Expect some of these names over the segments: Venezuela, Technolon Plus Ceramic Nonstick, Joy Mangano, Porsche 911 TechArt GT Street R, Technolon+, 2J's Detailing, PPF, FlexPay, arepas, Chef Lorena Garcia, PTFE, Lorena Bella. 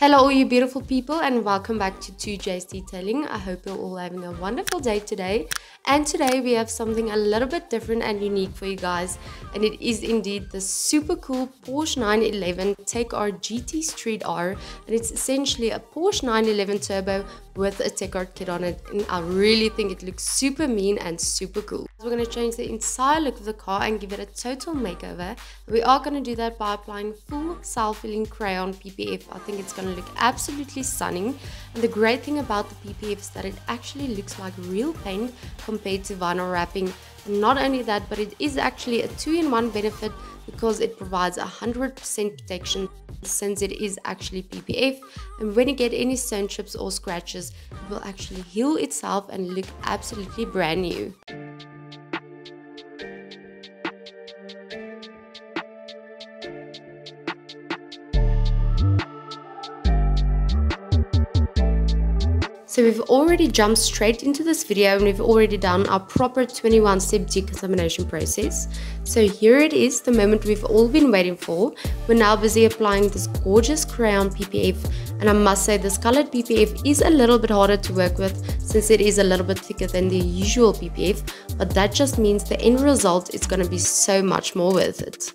Hello all you beautiful people, and welcome back to 2J's Detailing. I hope you're all having a wonderful day today. And today we have something a little bit different and unique for you guys. And it is indeed the super cool Porsche 911 TechArt GT Street R. And it's essentially a Porsche 911 Turbo with a TechArt kit on it. And I really think it looks super mean and super cool. So we're going to change the entire look of the car and give it a total makeover. We are going to do that by applying full self-filling crayon PPF. I think it's going to look absolutely stunning. And the great thing about the PPF is that it actually looks like real paint compared to vinyl wrapping. And not only that, but it is actually a two-in-one benefit because it provides 100% protection since it is actually PPF, and when you get any stone chips or scratches, it will actually heal itself and look absolutely brand new. So we've already jumped straight into this video and we've already done our proper 21-step decontamination process. So here it is, the moment we've all been waiting for. We're now busy applying this gorgeous crayon PPF, and I must say this colored PPF is a little bit harder to work with since it is a little bit thicker than the usual PPF, but that just means the end result is going to be so much more worth it.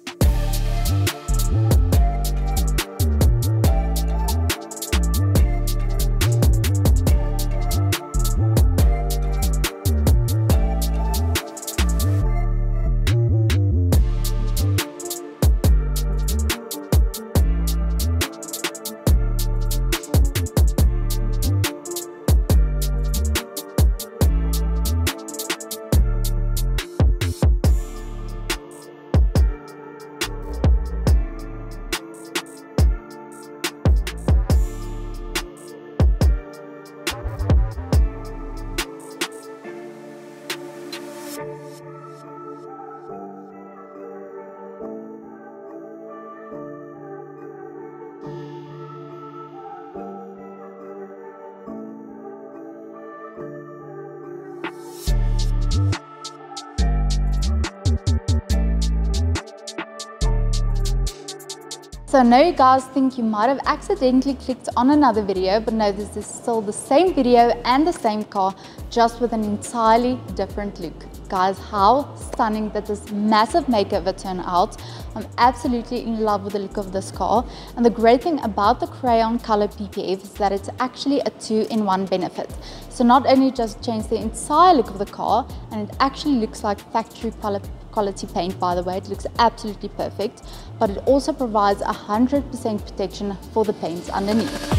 So I know you guys think you might have accidentally clicked on another video, but no, this is still the same video and the same car, just with an entirely different look. Guys, how stunning that this massive makeover turned out. I'm absolutely in love with the look of this car. And the great thing about the crayon color PPF is that it's actually a two-in-one benefit. So not only just change the entire look of the car, and it actually looks like factory quality paint, by the way, it looks absolutely perfect, but it also provides 100% protection for the paints underneath.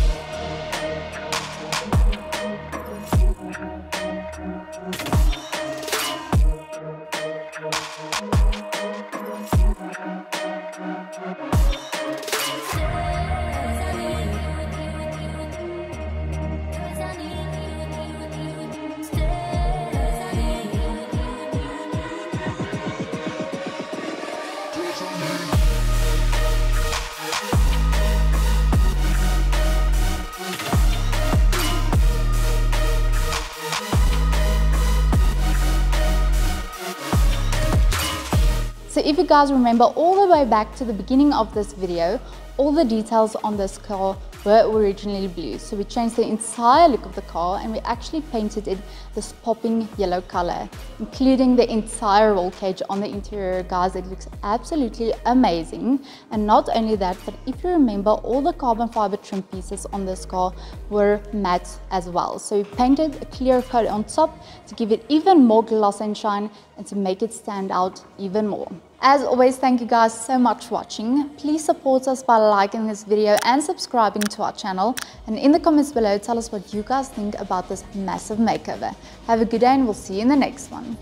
So if you guys remember all the way back to the beginning of this video, all the details on this car were originally blue. So we changed the entire look of the car and we actually painted it this popping yellow color, including the entire roll cage on the interior. Guys, it looks absolutely amazing. And not only that, but if you remember, all the carbon fiber trim pieces on this car were matte as well. So we painted a clear coat on top to give it even more gloss and shine and to make it stand out even more. As always, thank you guys so much for watching. Please support us by liking this video and subscribing to our channel. And in the comments below, tell us what you guys think about this massive makeover. Have a good day and we'll see you in the next one.